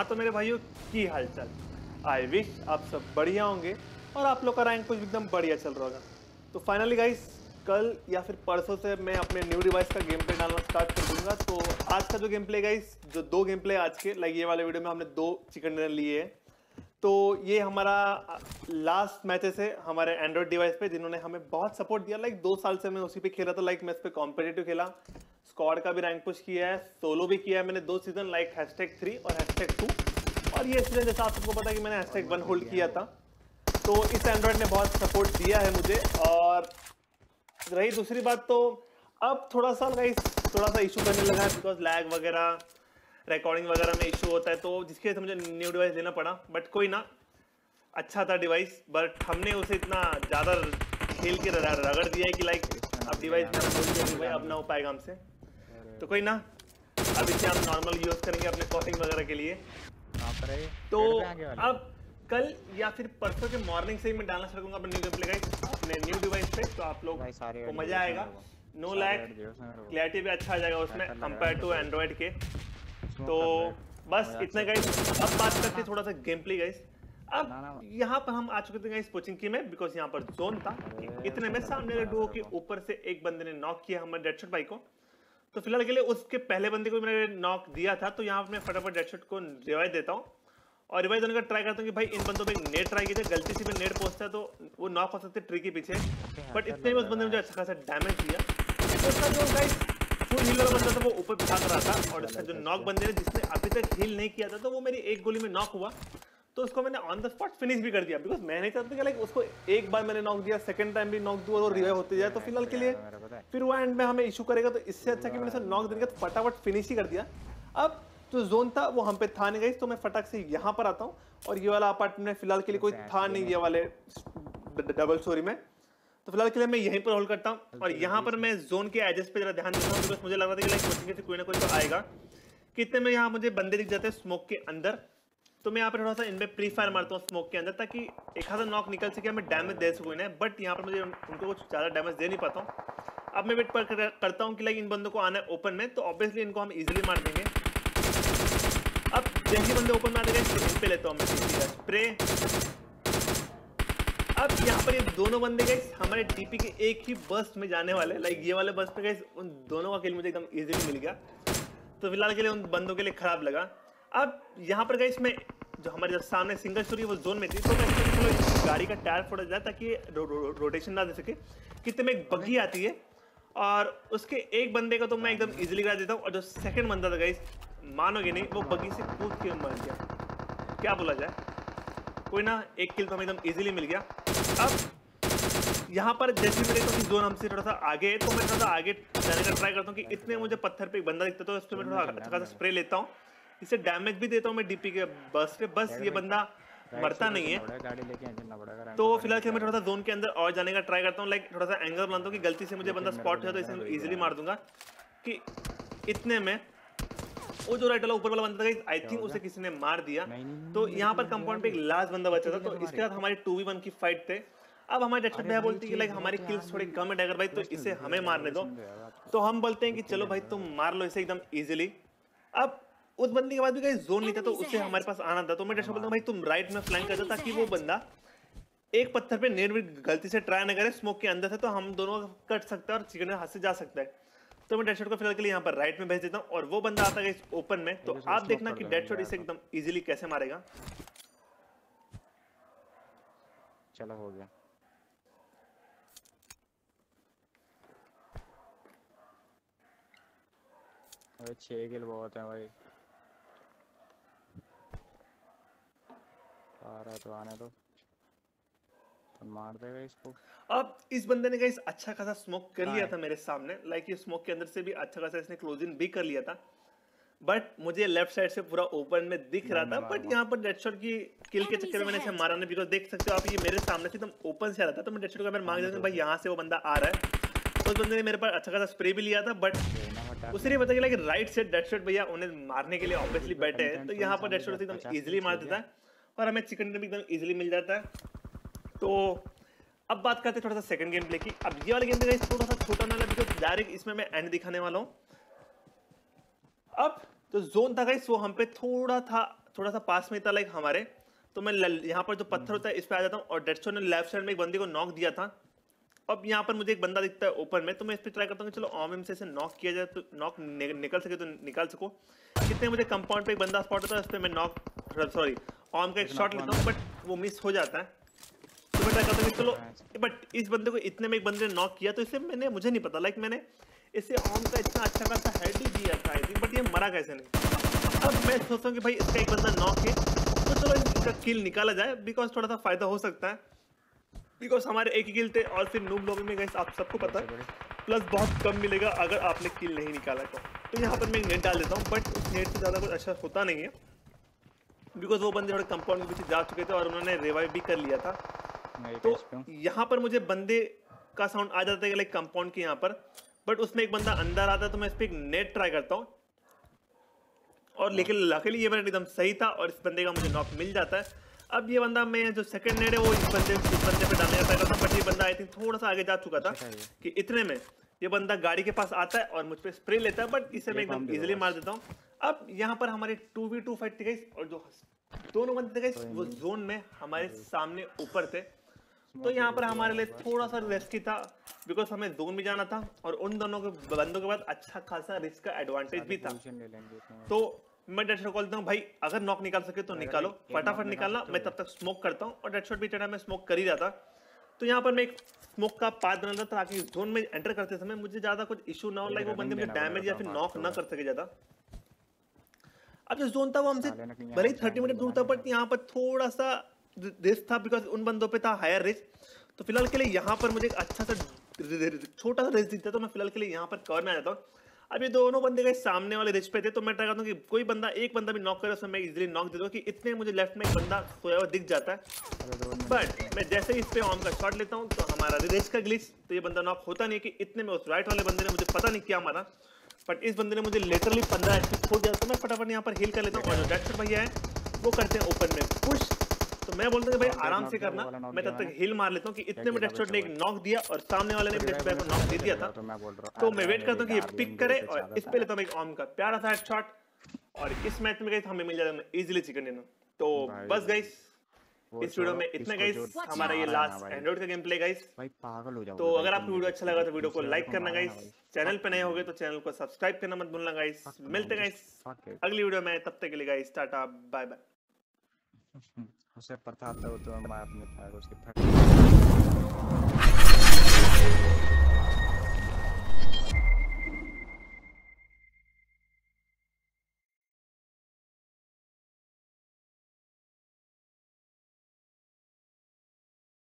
हाँ तो मेरे भाइयों की हालचाल, आई विश आप सब बढ़िया होंगे और आप लोग का रैंक कुछ एकदम बढ़िया चल रहा होगा। तो फाइनली गाइस कल या फिर परसों से मैं अपने न्यू डिवाइस का गेम प्ले डालना स्टार्ट कर दूंगा। तो आज का जो गेम प्ले गाइस, जो दो गेम प्ले आज के लाइक ये वाले वीडियो में हमने दो चिकन डिनर लिए हैं। तो ये हमारा लास्ट मैचेस है हमारे एंड्रॉयड डिवाइस पे, जिन्होंने हमें बहुत सपोर्ट दिया। लाइक 2 साल से मैं उसी पे खेला था। लाइक मैं इस पे कॉम्पिटेटिव खेला, स्क्वाड का भी रैंक पुश किया है, सोलो भी किया है मैंने 2 सीजन, लाइक #3 और #2। और ये सीजन जैसा आप सबको पता है कि मैंने #1 होल्ड किया था। तो इस एंड्रॉयड ने बहुत सपोर्ट दिया है मुझे। और रही दूसरी बात, तो अब थोड़ा सा गाइस इशू करने लगा है, बिकॉज लैग वगैरह रिकॉर्डिंग वगैरह में इशू होता है, तो जिसकी वजह से मुझे न्यू डिवाइस लेना पड़ा। बट कोई ना, अच्छा था डिवाइस, बट हमने उसे इतना ज़्यादा खेल के रगड़ दिया है कि लाइक अब डिवाइस में अब ना हो पाएगा हमसे। तो कोई ना, अब इसे हम नॉर्मल यूज़ करेंगे अपने कॉलिंग वगैरह के लिए। तो अब कल या फिर परसों के मॉर्निंग से ही मैं डालना शुरू करूँगा अपने न्यू गेम प्ले गाइस अपने न्यू डिवाइस पे। तो आप लोग को मज़ा आएगा, नो लैग, क्लैरिटी भी अच्छा आ जाएगा उसमें कंपेयर टू एंड्रॉयड के। तो बस इतना गाइस। अब बात करते थोड़ा सा गेम प्ले गाइस। अब यहाँ पर हम आ चुके थे गाइस कोचिंग की में, बिकॉज यहाँ पर जोन था। इतने में सामने डुओ के ऊपर से एक बंदे ने नॉक किया हमारे डेडशॉट भाई को। तो फिलहाल के लिए उसके पहले बंदे को मैंने नॉक दिया था। तो यहाँ पर मैं फटाफट डेडशॉट को रिवाइव देता हूँ और रिवाइव देने का ट्राई करता हूँ कि भाई इन बंदों पर नेट ट्राई कीजिए। गलती से भी नेट पहुँचता है तो वो नॉक हो सकते ट्री के पीछे। बट इतने में उस बंदे ने मुझे अच्छा खासा डैमेज दिया। फुल हीलर बंदा था वो ऊपर बिठा कर रहा था, और इसका जो नॉक बंदे ने जिसने अभी तक हील नहीं किया था, तो वो मेरी एक गोली में नॉक हुआ। तो उसको मैंने ऑन द स्पॉट फिनिश भी कर दिया, बिकॉज मैं नहीं चाहता था कि लाइक उसको एक बार मैंने नॉक दिया, सेकंड टाइम भी नॉक दूँ और वो रिवाइव होते जाए। तो फिलहाल के लिए फिर वो एंड में हमें इशू करेगा। तो इससे अच्छा कि मैंने उसे नॉक देने का तो फटाफट फिनिश ही कर दिया। अब जो जोन था वो हम पे था नहीं गई, तो मैं फटाक से यहाँ पर आता हूँ। और ये वाला अपार्टमेंट में फिलहाल के लिए कोई था नहीं, ये वाले डबल स्टोरी में। तो फिलहाल के लिए मैं यहीं पर होल्ड करता हूँ और यहाँ पर मैं जोन के एजेस पे जरा ध्यान देता हूँ, बिकॉज मुझे लग रहा था कि लाइक कोचिंग से कोई ना कोई तो आएगा। कितने में यहाँ मुझे बंदे दिख जाते हैं स्मोक के अंदर। तो मैं यहाँ पर थोड़ा सा इनमें प्री फायर मारता हूँ स्मोक के अंदर, ताकि एक आधा नॉक निकल सके, हमें डैमेज दे सकूँ इन्हें। बट यहाँ पर मुझे उनको कुछ ज़्यादा डैमेज दे नहीं पाता हूँ। अब मैं वेट करता हूँ कि लाइक इन बंदों को आना है ओपन में, तो ऑब्वियसली इनको हम ईजिली मार देंगे। अब जैसे बंदे ओपन में आ जाएंगे स्प्रे लेता हूँ मैं, स्प्रे। अब यहाँ पर ये दोनों बंदे गाइस हमारे टीपी के एक ही बस में जाने वाले। लाइक ये वाले बस पे गाइस उन दोनों का किल मुझे एकदम इजीली मिल गया। तो फिलहाल के लिए उन बंदों के लिए ख़राब लगा। अब यहाँ पर गाइस मैं जो हमारे जब सामने सिंगल स्टोरी वो जोन में थी, तो मैं गाड़ी का टायर फोड़ा जाए ताकि रोटेशन ना दे सके। कितने में एक बग्घी आती है और उसके एक बंदे का तो मैं एकदम ईजिली गिरा देता हूँ, और जो सेकेंड बंदा था गाइस मानोगे नहीं, वो बग्घी से कूद के मर गया। क्या बोला जाए, कोई ना, एक किल तो हमें एकदम ईजिली मिल गया। अब यहाँ पर जैसे मेरे को जोन हमसे थोड़ा सा आगे, तो मैं थोड़ा सा आगे जाने का ट्राई करता हूँ कि इतने मुझे पत्थर पे एक बंदा दिखता, तो उस पर मैं थोड़ा अच्छा खासा स्प्रे लेता हूँ। इससे डैमेज भी देता हूँ मैं डीपी के बस पे। बस ये बंदा मरता नहीं है। तो फिलहाल के मैं थोड़ा सा जोन के अंदर और जाने का ट्राई करता हूँ। लाइक थोड़ा सा एंगल बनाता हूँ कि गलती से मुझे बंदा स्पॉट हो जाए तो इसे ईजिली मार दूंगा। कि इतने में वो जो राइट वाला ऊपर वाला बंदा था, आई थिंक उसे किसी ने मार दिया। तो यहाँ पर कंपाउंड पे एक लास्ट बंदा बचा था। तो इसके साथ हमारी 2v1 की फाइट थे। अब हमारे डॉक्टर भैया बोलती है कि लाइक हमारी किल्स थोड़ी कम है डैगर भाई, तो इसे हमें मारने दो। तो हम बोलते हैं कि चलो भाई तुम मार लो इसे एकदम ईजिली। अब उस बंदे के बाद भी कहीं जोन नहीं था, तो उसे हमारे पास आना था। तो मैं डॉक्टर बोलता हूँ भाई तुम राइट में फ्लैंक कर दो, ताकि वो बंदा एक पत्थर पर नेट भी गलती से ट्राई ना करे। स्मोक के अंदर से तो हम दोनों कट सकता है और चिकन हाथ से जा सकता है। तो मैं डेड शॉट को फिलहाल के लिए यहाँ पर राइट में भेज देता हूँ, और वो बंदा आता है इस ओपन में। तो आप देखना कि डेड शॉट इसे एकदम इजीली कैसे मारेगा। चलो हो गया। अरे 6 किल बहुत है भाई। आ रहा तो आने दो, मार देगा इसको। अब इस बंदे ने गाइस अच्छा खासा स्मोक कर लिया था मेरे सामने। लाइक ये स्मोक के अंदर से भी अच्छा खासा इसने क्लोजिंग भी कर लिया था। बट मुझे लेफ्ट साइड से पूरा ओपन में दिख रहा था। बट यहाँ पर डेड शॉट की किल के चक्कर में मैंने इसे मारा नहीं, बिकॉज देख सकते हो आप ये मेरे सामने से एकदम ओपन से आ रहा था। तो मैं डेड शॉट का मेरे मांग देता हूँ भाई यहाँ से वो बंदा आ रहा है। तो उस बंदे ने मेरे पर अच्छा खासा स्प्रे भी लिया था, बट उसे नहीं पता चला कि राइट से डेड शॉट भैया उन्हें मारने के लिए ऑब्वियसली बैठे हैं। तो यहाँ पर डेड शॉट एकदम ईजिली मार देता है और हमें चिकन भी एकदम ईजिली मिल जाता है। तो अब बात करते हैं थोड़ा सा सेकंड गेम प्ले की। अब ये वाला गेम प्ले थोड़ा सा छोटा ना, बिकॉज डायरेक्ट इसमें मैं एंड दिखाने वाला हूँ। अब जो जोन था गाइस वो हम पे थोड़ा था थोड़ा सा पास में था लाइक हमारे, तो मैं यहाँ पर जो पत्थर होता है इस पर आ जाता हूँ और डेडशॉट ने लेफ्ट साइड में एक बंदे को नॉक दिया था। अब यहाँ पर मुझे एक बंदा दिखता है ओपन में, तो मैं इस पर ट्राई करता हूँ कि चलो ऑम एम से इसे नॉक किया जाए, तो नॉक निकल सके तो निकाल सको। कितने मुझे कंपाउंड पे एक बंदा स्पॉट होता है, उस पर मैं नॉक सॉरी ऑम का एक शॉट लेता हूँ बट वो मिस हो जाता है। तो मैं ट्राई करता हूँ चलो, बट इस बंदे को इतने में एक बंदे ने नॉक किया, तो इससे मुझे नहीं पता लाइक मैंने इससे ऑम का इतना अच्छा खासा हेड ही दिया था आई थिंक, बट ये मरा कैसे नहीं। अब मैं सोचता हूँ कि भाई इसका एक बंदा नॉक है तो चलो इनका किल निकाला जाए, बिकॉज थोड़ा सा फायदा हो सकता है, बिकॉज हमारे एक ही किल थे और फिर नूब लॉबी में गाइस आप सबको पता है प्लस बहुत कम मिलेगा अगर आपने किल नहीं निकाला तो यहाँ पर मैं एक नेट डाल देता हूँ, बट उस नेट से ज़्यादा कुछ अच्छा होता नहीं है बिकॉज वो बंदे थोड़े कंपाउंड के पीछे जा चुके थे और उन्होंने रिवाइव भी कर लिया था। तो यहाँ पर मुझे बंदे का साउंड आ जाता है लाइक कंपाउंड के यहाँ पर, बट उसमें एक बंदा अंदर आता है तो मैं इस पर एक नेट ट्राई करता हूँ और लेकिन लकीली ये मेरा एकदम सही था और इस बंदे का मुझे नॉक मिल जाता है। अब ये बंदा मैं जो सेकंड नेट है वो इस बंदे पे डालने का ट्राई करता हूँ, बट ये बंदा आई थिंक थोड़ा सा आगे जा चुका था कि इतने में ये बंदा गाड़ी के पास आता है और मुझ पे स्प्रे लेता है, बट इसे मैं एकदम इजिली मार देता हूँ। अब यहाँ पर हमारे 2v2 फाइट थी गाइस और जो दोनों बंदे थे वो जोन में हमारे सामने ऊपर थे, तो यहाँ पर हमारे लिए थोड़ा सा रिस्की था बिकॉज हमें जोन में जाना था और उन दोनों के बंदों के बाद अच्छा खासा रिस्क का एडवांटेज भी था। तो मैं डेड शॉट कॉल देता हूँ भाई, अगर नॉक निकाल सके तो निकालो, फटाफट निकालना, मैं तब तक स्मोक करता हूँ और डेड शॉट भी चढ़ा मैं स्मोक कर ही जाता। तो यहाँ पर मैं एक स्मोक का पाथ बनाता ताकि जोन में एंटर करते समय मुझे ज्यादा कुछ इशू ना हो लाइक वो बंदे मुझे डैमेज या फिर नॉक ना कर सके ज्यादा। अब जो जोन था वो हमसे भले ही 30 मीटर दूर था, बट यहाँ पर थोड़ा सा रिस्क था बिकॉज उन बंदों पर था हायर रिस्क। तो फिलहाल के लिए यहाँ पर मुझे एक अच्छा सा छोटा सा रिस्क दिखता, तो मैं फिलहाल के लिए यहाँ पर कवर में आ जाता हूँ। अब ये दोनों बंदे गए सामने वाले रिच पे थे, तो मैं ट्राई करता हूँ कि कोई बंदा एक बंदा भी नॉक करे उसमें मैं इजिली नॉक दे दूँ कि इतने मुझे लेफ्ट में एक बंदा सोया हुआ दिख जाता है। बट मैं जैसे ही इस पे ऑन का शॉट लेता हूँ तो हमारा रिच का ग्लिच, तो ये बंदा नॉक होता नहीं कि इतने में उस राइट वाले बंदे ने मुझे पता नहीं क्या मारा, बट इस बंदे ने मुझे लेटरली 15 HP खो दिया। तो मैं फटाफट यहाँ पर हील कर लेता हूँ और जो डॉक्टर भैया है वो करते हैं ओपन में पुश, तो मैं बोलता हूँ भाई आराम से करना, मैं तब तक हिल मार लेता हूँ कि इतने में डेडशॉट ने एक नॉक दिया और सामने वाले ने भी डेडशॉट को नॉक दे दिया था। तो मैं वेट करता हूँ कि ये पिक करे और इस पे लेता हूँ एक ऑम का प्यारा सा हेडशॉट और इस मैच में गाइस हमें मिल जाता है इजीली चिकन डिनर। तो बस गाइस इस वीडियो में इतना गाइस, हमारा ये लास्ट एंड्रॉइड का गेम प्ले गाइस, तो अगर आपको वीडियो अच्छा लगा तो वीडियो को लाइक करना गाइस, चैनल पे नए होगे तो चैनल को सब्सक्राइब करना मत भूलना गाइस। मिलते गाइस अगली वीडियो में, तब तक के लिए गाइस टाटा बाय बाय। उसे प्रथा था वो तो हमारे अपने था उसके